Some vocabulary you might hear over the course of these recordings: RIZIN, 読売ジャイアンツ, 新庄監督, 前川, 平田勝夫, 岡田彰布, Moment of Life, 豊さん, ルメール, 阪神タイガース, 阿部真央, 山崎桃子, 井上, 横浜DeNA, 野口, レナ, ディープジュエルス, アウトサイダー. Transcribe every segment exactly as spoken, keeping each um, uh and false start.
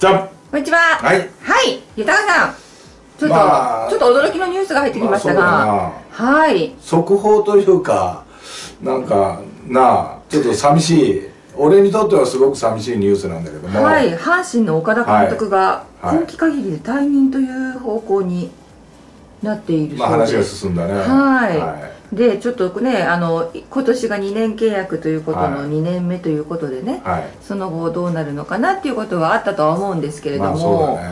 じゃん。こんにちは。はい。はい。湯田さん。ちょっと、まあ、ちょっと驚きのニュースが入ってきましたが。まあ、はい。速報というか、なんか、なあ、ちょっと寂しい。俺にとってはすごく寂しいニュースなんだけども。はい。阪神の岡田監督が、今季限りで退任という方向になっているそうです。まあ、話が進んだね。はい。はいでちょっとね、あの今年がにねん契約ということのにねんめということでね、はい、その後どうなるのかなっていうことはあったとは思うんですけれども、ね、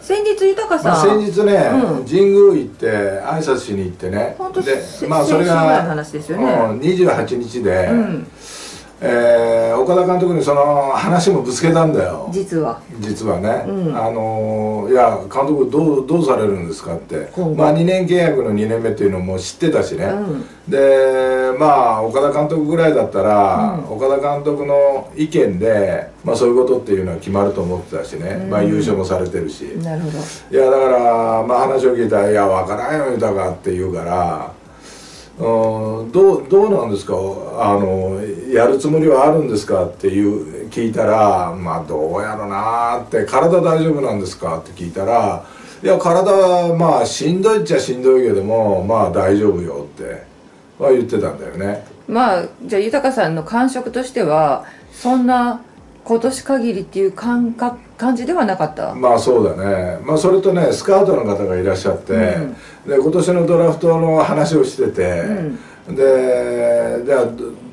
先日豊さん、先日ね、うん、神宮行って挨拶しに行ってね、本当で、まあ、それがにじゅうはちにちで、うんえー、岡田監督にその話もぶつけたんだよ、実は実はね、うん、あのいや監督どう、どうされるんですかって、うん、まあにねん契約のにねんめっていうのも知ってたしね、うん、でまあ岡田監督ぐらいだったら、うん、岡田監督の意見で、まあ、そういうことっていうのは決まると思ってたしね、うん、まあ優勝もされてるし、なるほど、いやだから、まあ、話を聞いたら「いや分からんよ豊か」って言うから。うん、どうどうなんですか、あのやるつもりはあるんですかっていう聞いたら、まあどうやろなって、体大丈夫なんですかって聞いたら、いや体はまあしんどいっちゃしんどいけどもまあ大丈夫よっては言ってたんだよね。まあじゃあ豊さんの感触としてはそんな今年限りっていう感覚感じではなかった。まあそうだね、まあ、それとねスカウトの方がいらっしゃって、うん、で今年のドラフトの話をしてて、うん、でじゃあ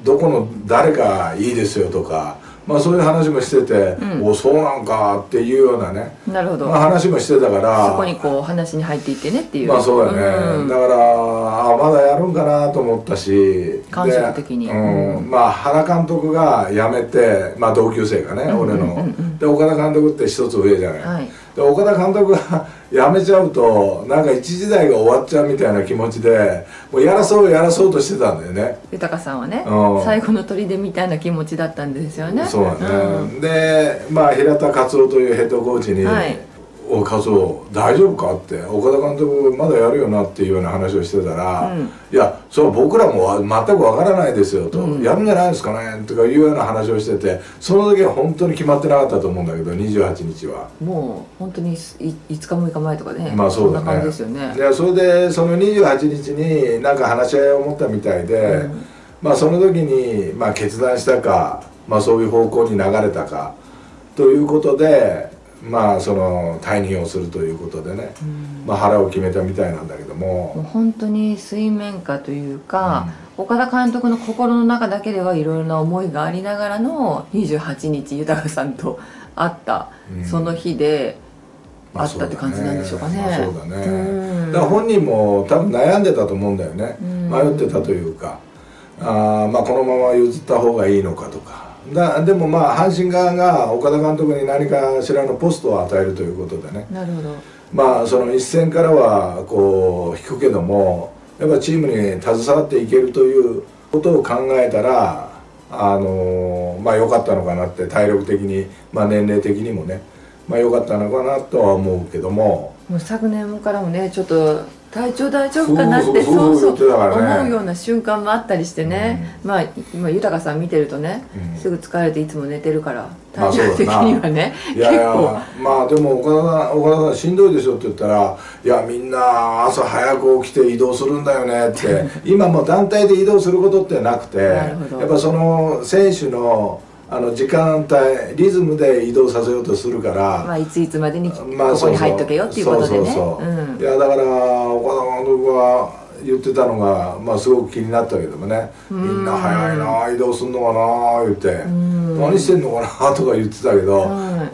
ど, どこの誰かいいですよとか、まあ、そういう話もしてて、うん、おそうなんかっていうようなね、なるほど、まあ話もしてたから、そこにこう話に入っていってねっていう、まあそうだね、うん、だからあまだやるんかなと思ったし、感情的に、うん、まあ原監督が辞めて、まあ同級生がね、俺ので岡田監督って一つ上じゃない、はい、で岡田監督が辞めちゃうとなんか一時代が終わっちゃうみたいな気持ちでもうやらそうやらそうとしてたんだよね、豊さんはね、うん、最後の砦みたいな気持ちだったんですよね。そうだね、うん、で、まあ、平田勝夫というヘッドコーチに「はい、お勝夫大丈夫か?」って「岡田監督まだやるよな」っていうような話をしてたら「うん、いやそう僕らも全く分からないですよ」と「うん、やるんじゃないですかね」とかいうような話をしてて、その時は本当に決まってなかったと思うんだけど、にじゅうはちにちはもう本当にいつかむいかまえとかね、まあそうだね、そんな感じですよね。でそれでそのにじゅうはちにちになんか話し合いを持ったみたいで、うん、まあその時に、まあ、決断したか、まあ、そういう方向に流れたかということで、まあその退任をするということでね、うん、まあ腹を決めたみたいなんだけども、もう本当に水面下というか、うん、岡田監督の心の中だけではいろいろな思いがありながらのにじゅうはちにち豊さんと会った、うん、その日であったって感じなんでしょうかね。そうだね、うん、だから本人も多分悩んでたと思うんだよね、うん、迷ってたというか、あまあこのまま譲った方がいいのかとか。だでもまあ阪神側が岡田監督に何かしらのポストを与えるということでね、なるほど、まあその一線からはこう引くけども、やっぱチームに携わっていけるということを考えたら、あのまあ良かったのかなって、体力的に、まあ、年齢的にもね、まあ良かったのかなとは思うけども、もう昨年からもねちょっと体調大丈夫かなってそうそう思うような瞬間もあったりしてね、うん、まあ今豊さん見てるとね、うん、すぐ疲れていつも寝てるから体調的にはね、いやいやまあでも岡田、岡田さんしんどいでしょって言ったら「いやみんな朝早く起きて移動するんだよね」って今もう団体で移動することってなくてやっぱその選手の。あの時間帯リズムで移動させようとするから、まあいついつまでにここに入っとけよっていうことでね、いやだから岡田監督は言ってたのが、まあ、すごく気になったけどもね、みんな早いな移動すんのかな言って何してんのかなとか言ってたけど、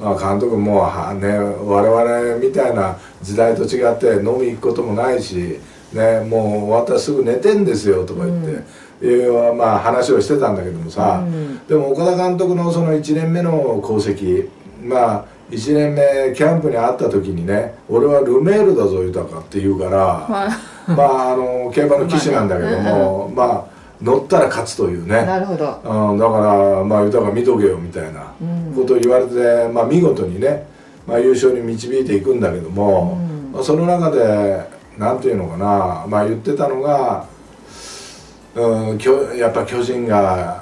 まあ監督もは、ね、我々みたいな時代と違って飲み行くこともないし、ね、もう終わったらすぐ寝てんですよとか言って。うんいうまあ話をしてたんだけどもさ、うん、でも岡田監督のそのいちねんめの功績、まあいちねんめキャンプに会った時にね「俺はルメールだぞ豊か」って言うから、まああの競馬の騎士なんだけども、まあ、ねうん、まあ乗ったら勝つというね、なるほど、うん、だからまあ豊か見とけよみたいなことを言われて、まあ見事にね、まあ、優勝に導いていくんだけども、うん、まあその中で何て言うのかな、まあ言ってたのが。うん、やっぱ巨人が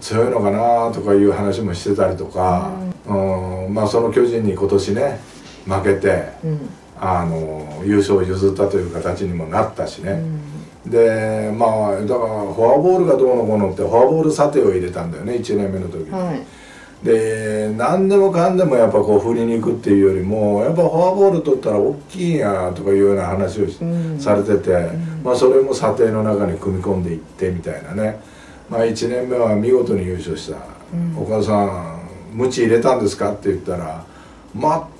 強いのかなとかいう話もしてたりとか、うん、まあその巨人に今年ね負けて、うん、あの優勝を譲ったという形にもなったしね、うん、でまあだからフォアボールがどうのこうのってフォアボール査定を入れたんだよねいちねんめの時に。はいで何でもかんでもやっぱこう振りに行くっていうよりもやっぱフォアボール取ったら大きいやとかいうような話を、うん、されてて、うん、まあそれも査定の中に組み込んでいってみたいなね、まあ、いちねんめは見事に優勝した「お母さん無知入れたんですか?」って言ったら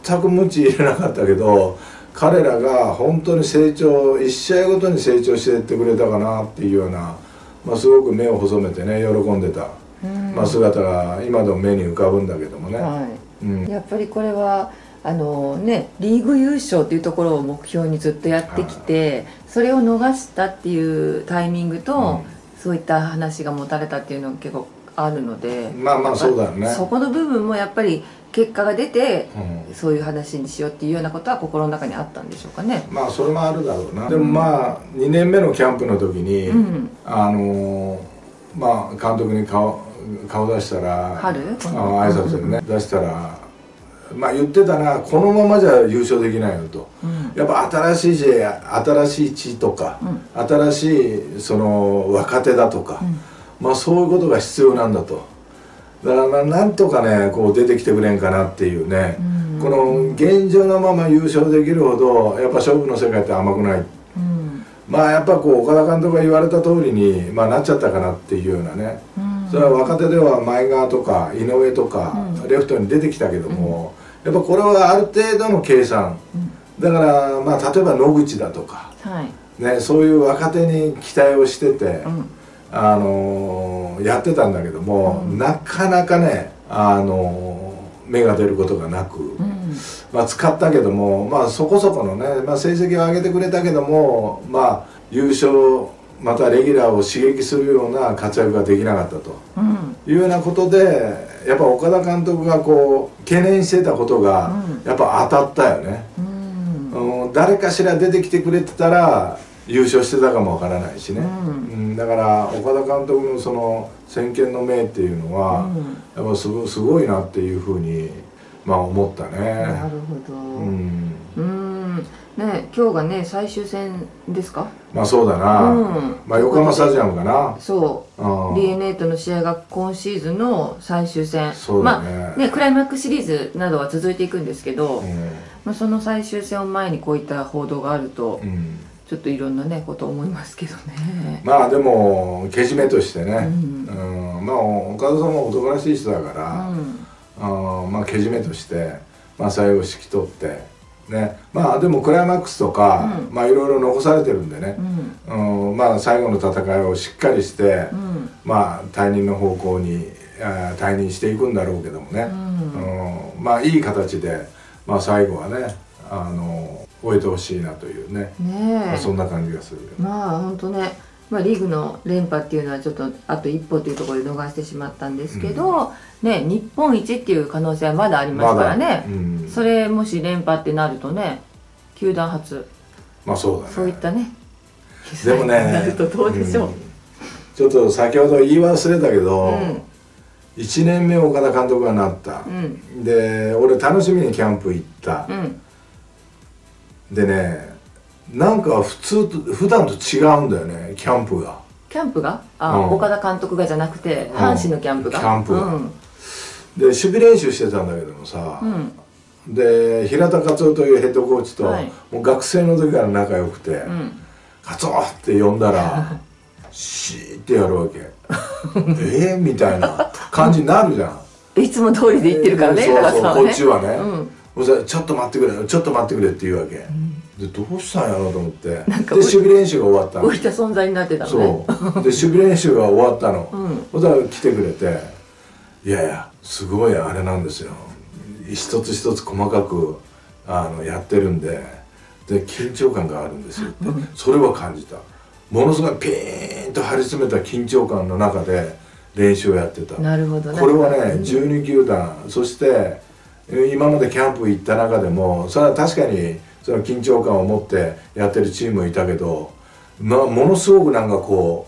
全く無知入れなかったけど彼らが本当に成長いち試合ごとに成長していってくれたかなっていうような、まあ、すごく目を細めてね喜んでた。まあ姿が今でも目に浮かぶんだけどもね、はいうん、やっぱりこれはあの、ね、リーグ優勝っていうところを目標にずっとやってきて、はい、それを逃したっていうタイミングと、うん、そういった話が持たれたっていうのが結構あるので、まあまあそうだよね、そこの部分もやっぱり結果が出て、うん、そういう話にしようっていうようなことは心の中にあったんでしょうかね。まあそれもあるだろうな、うん、でもまあにねんめのキャンプの時に、うん、あのまあ監督に顔顔出したら挨拶でね出したらまあ言ってたな、このままじゃ優勝できないよと、うん、やっぱ新しい地新しい地とか、うん、新しいその若手だとか、うん、まあそういうことが必要なんだと、だからなんとかねこう出てきてくれんかなっていうね、うん、この現状のまま優勝できるほどやっぱ勝負の世界って甘くない。うん、まあやっぱこう岡田監督が言われた通りに、まあ、なっちゃったかなっていうようなね、うんそれは若手では前川とか井上とかレフトに出てきたけども、うん、やっぱこれはある程度の計算、うん、だからまあ例えば野口だとか、はいね、そういう若手に期待をしてて、うんあのー、やってたんだけども、うん、なかなかね、あのー、芽が出ることがなく、うん、まあ使ったけども、まあ、そこそこのね、まあ、成績を上げてくれたけども、まあ、優勝またレギュラーを刺激するような活躍ができなかったと、うん、いうようなことでやっぱ岡田監督がこう懸念してたことがやっぱ当たったよね、うんうん、誰かしら出てきてくれてたら優勝してたかもわからないしね、うんうん、だから岡田監督のその先見の明っていうのは、うん、やっぱすご、すごいなっていうふうに、まあ、思ったね。なるほど、うんね、今日がね最終戦ですか。まあそうだな、うん、まあ横浜スタジアムかな。そう、うん、DeNA との試合が今シーズンの最終戦、そうだね、まあねクライマックスシリーズなどは続いていくんですけど、うん、まあその最終戦を前にこういった報道があると、うん、ちょっといろんなねこと思いますけどね。まあでもけじめとしてね、うんうん、まあ岡田さんも男らしい人だから、うん、あまあけじめとして、まあ、最後引き取って。ね、まあでもクライマックスとか、うん、まあいろいろ残されてるんでね、うんうん、まあ最後の戦いをしっかりして、うん、まあ退任の方向に退任していくんだろうけどもね、うんうん、まあいい形で、まあ、最後はねあの終えてほしいなというね、ねまあそんな感じがするよね。まあ本当ね、まあ、リーグの連覇っていうのはちょっとあと一歩というところで逃してしまったんですけど、うん、ね、日本一っていう可能性はまだありますからね、うん、それもし連覇ってなるとね球団初、まあそうだね、そういったねでもねなるとどうでしょう、うん、ちょっと先ほど言い忘れたけど、うん、いちねんめ岡田監督がなった、うん、で俺楽しみにキャンプ行った、うん、でねなんか普通と普段と違うんだよねキャンプがキャンプがあ、うん、岡田監督がじゃなくて阪神のキャンプが、うん、キャンプが、うん、で守備練習してたんだけどもさ、うん、で平田勝夫というヘッドコーチと、はい、もう学生の時から仲良くて「うん、勝夫!」って呼んだら「シー」ってやるわけえー、みたいな感じになるじゃんいつも通りで言ってるからね、えー、そうそう、ね、こっちはね、うん、ちょっと待ってくれちょっと待ってくれって言うわけ、うんでどうしたんやろうと思ってで守備練習が終わったの浮いた存在になってたのねそうで守備練習が終わったのそしたら来てくれて「いやいやすごいあれなんですよ一つ一つ細かくあのやってるんでで緊張感があるんですよ」ってそれは感じたものすごいピーンと張り詰めた緊張感の中で練習をやってたなるほどねこれはねじゅうに球団そして今までキャンプ行った中でもそれは確かにその緊張感を持ってやってるチームいたけどなものすごくなんかこ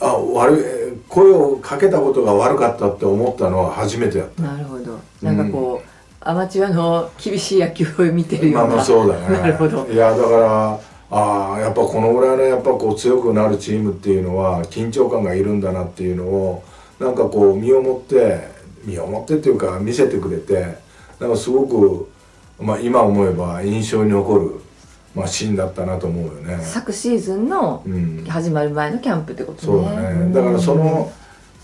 うあ悪声をかけたことが悪かったって思ったのは初めてやった。なるほど。なんかこう、うん、アマチュアの厳しい野球を見てるような。まあまあそうだね。なるほど。いやだから。ああやっぱこのぐらいのやっぱこう強くなるチームっていうのは緊張感がいるんだなっていうのをなんかこう身をもって身をもってっていうか見せてくれて、なんかすごく、まあ、今思えば印象に残る、まあ、シーンだったなと思うよね。昨シーズンの始まる前のキャンプってことね、うん、そうだね。だからその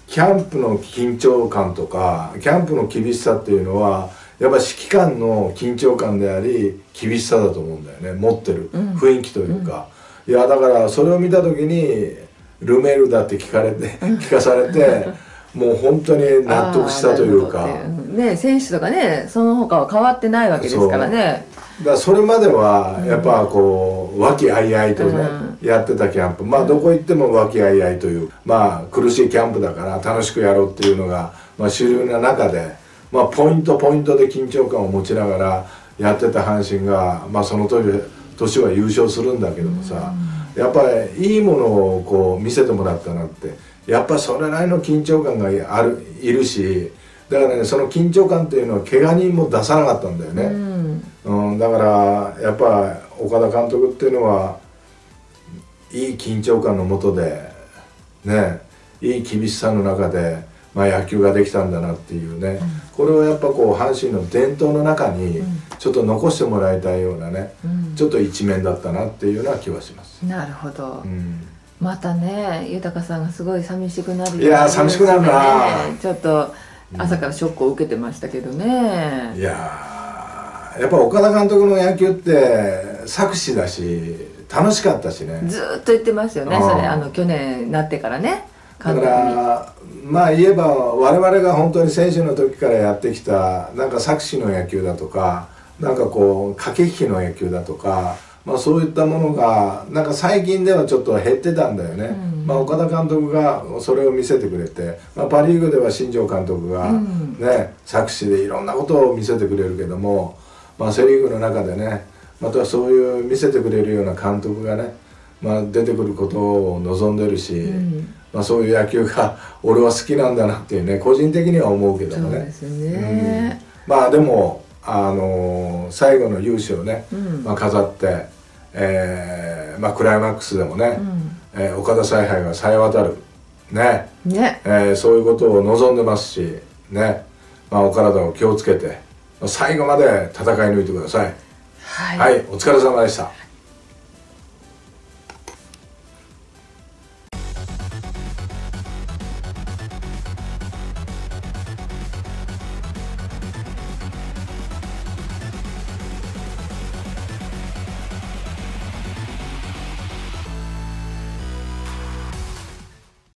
キャンプの緊張感とかキャンプの厳しさっていうのはやっぱ指揮官の緊張感であり厳しさだと思うんだよね、持ってる雰囲気というか、うんうん、いやだからそれを見た時にルメールだって聞かれて聞かされてもう本当に納得したというか、ね、選手とかねその他は変わってないわけですからね。だからそれまではやっぱこう和気あいあいとね、うん、やってたキャンプ、まあどこ行っても和気あいあいという、まあ苦しいキャンプだから楽しくやろうっていうのが、まあ、主流な中で。まあポイントポイントで緊張感を持ちながらやってた阪神が、まあ、その年は優勝するんだけどもさ、うん、やっぱりいいものをこう見せてもらったなって、やっぱそれなりの緊張感があるいるし、だからねその緊張感っていうのは怪我人も出さなかったんだよね、うんうん、だからやっぱ岡田監督っていうのはいい緊張感のもとで、ね、いい厳しさの中で。まあ野球ができたんだなっていうね、うん、これをやっぱこう阪神の伝統の中にちょっと残してもらいたいようなね、うん、ちょっと一面だったなっていうような気はします。なるほど、うん、またね豊さんがすごい寂しくなる、ね、いや寂しくなるな、ちょっと朝からショックを受けてましたけどね、うん、いややっぱ岡田監督の野球って策士だし楽しかったしね、ずっと言ってますよね、うん、それあの去年になってからね。だからまあ言えば我々が本当に選手の時からやってきたなんか策士の野球だとかなんかこう駆け引きの野球だとか、まあ、そういったものがなんか最近ではちょっと減ってたんだよね、うん、まあ岡田監督がそれを見せてくれて、まあ、パ・リーグでは新庄監督が、ねうん、策士でいろんなことを見せてくれるけども、まあ、セ・リーグの中でねまたそういう見せてくれるような監督がね、まあ、出てくることを望んでるし。うんまあそういう野球が俺は好きなんだなっていうね個人的には思うけどもね。そうですね、うん、まあでも、あのー、最後の雄姿をね、うんまあ、飾って、えーまあ、クライマックスでもね、うんえー、岡田采配がさえ渡る、ねねえー、そういうことを望んでますし、ねまあ、お体を気をつけて最後まで戦い抜いてください。はい、はい、お疲れ様でした。